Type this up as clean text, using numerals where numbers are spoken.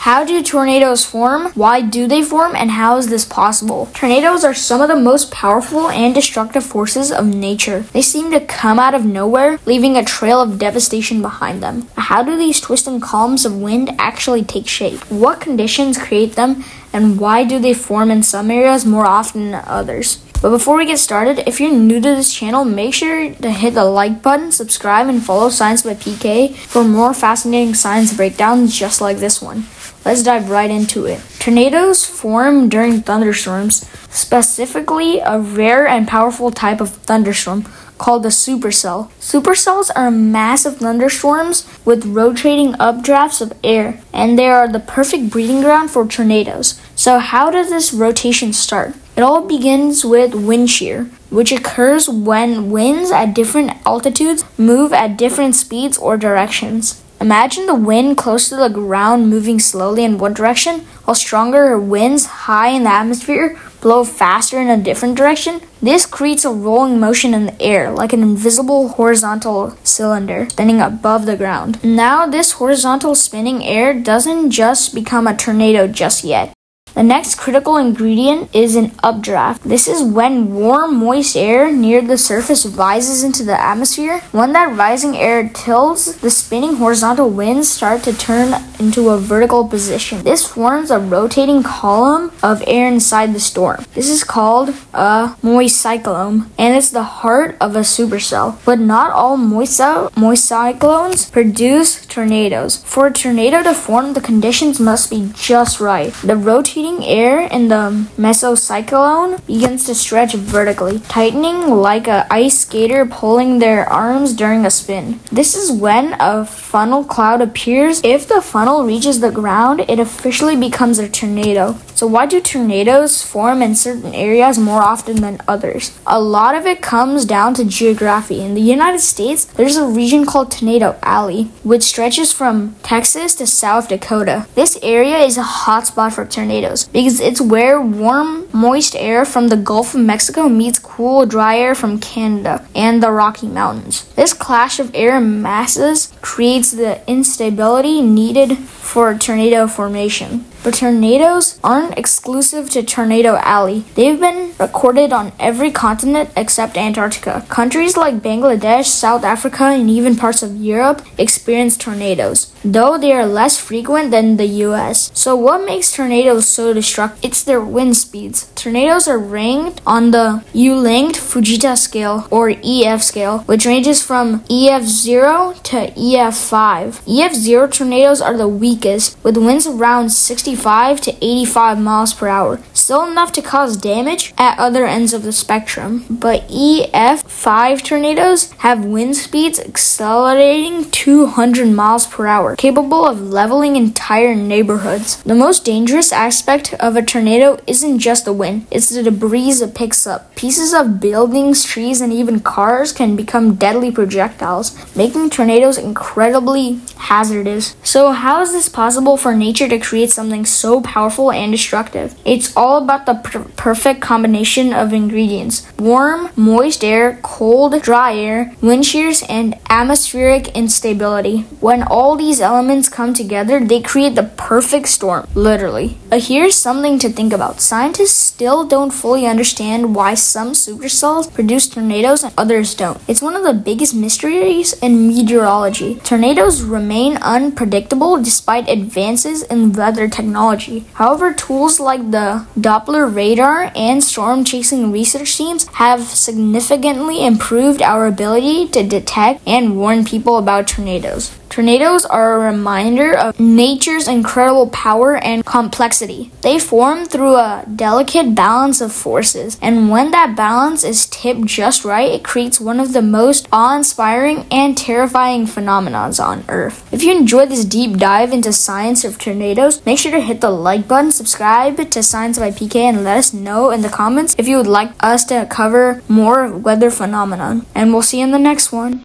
How do tornadoes form? Why do they form? And how is this possible? Tornadoes are some of the most powerful and destructive forces of nature. They seem to come out of nowhere, leaving a trail of devastation behind them. How do these twisting columns of wind actually take shape? What conditions create them? And why do they form in some areas more often than others? But before we get started, if you're new to this channel, make sure to hit the like button, subscribe, and follow Science by PK for more fascinating science breakdowns just like this one. Let's dive right into it. Tornadoes form during thunderstorms, specifically a rare and powerful type of thunderstorm called a supercell. Supercells are massive thunderstorms with rotating updrafts of air, and they are the perfect breeding ground for tornadoes. So how does this rotation start? It all begins with wind shear, which occurs when winds at different altitudes move at different speeds or directions. Imagine the wind close to the ground moving slowly in one direction, while stronger winds high in the atmosphere blow faster in a different direction. This creates a rolling motion in the air, like an invisible horizontal cylinder spinning above the ground. Now, this horizontal spinning air doesn't just become a tornado just yet. The next critical ingredient is an updraft. This is when warm, moist air near the surface rises into the atmosphere. When that rising air tilts, the spinning horizontal winds start to turn into a vertical position. This forms a rotating column of air inside the storm. This is called a moist cyclone, and it's the heart of a supercell. But not all moist cyclones produce tornadoes. For a tornado to form, the conditions must be just right. The rotating air in the mesocyclone begins to stretch vertically, tightening like an ice skater pulling their arms during a spin. This is when a funnel cloud appears. If the funnel reaches the ground, it officially becomes a tornado. So why do tornadoes form in certain areas more often than others? A lot of it comes down to geography. In the United States, there's a region called Tornado Alley, which stretches from Texas to South Dakota. This area is a hotspot for tornadoes, because it's where warm, moist air from the Gulf of Mexico meets cool, dry air from Canada and the Rocky Mountains. This clash of air masses creates the instability needed for tornado formation. But tornadoes aren't exclusive to Tornado Alley. They've been recorded on every continent except Antarctica. Countries like Bangladesh, South Africa, and even parts of Europe experience tornadoes, though they are less frequent than the US. So what makes tornadoes so destructive? It's their wind speeds. Tornadoes are ranked on the Enhanced Fujita scale, or EF scale, which ranges from EF0 to EF5. EF0 tornadoes are the weakest, with winds around 65 to 85 miles per hour, still enough to cause damage at other ends of the spectrum. But EF5 tornadoes have wind speeds accelerating 200 miles per hour, capable of leveling entire neighborhoods. The most dangerous aspect of a tornado isn't just the wind, it's the debris it picks up. Pieces of buildings, trees, and even cars can become deadly projectiles, making tornadoes incredibly hazardous. So how is this possible for nature to create something so powerful and destructive? It's all about the perfect combination of ingredients: warm, moist air, cold, dry air, wind shears, and atmospheric instability. When all these elements come together, they create the perfect storm, literally. But here's something to think about. Scientists still don't fully understand why some supercells produce tornadoes and others don't. It's one of the biggest mysteries in meteorology. Tornadoes remain unpredictable despite advances in weather technology. However, tools like the Doppler radar and storm chasing research teams have significantly improved our ability to detect and warn people about tornadoes. Tornadoes are a reminder of nature's incredible power and complexity. They form through a delicate balance of forces, and when that balance is tipped just right, it creates one of the most awe-inspiring and terrifying phenomena on Earth. If you enjoyed this deep dive into science of tornadoes, make sure to hit the like button, subscribe to Science by PK, and let us know in the comments if you would like us to cover more weather phenomenon. And we'll see you in the next one.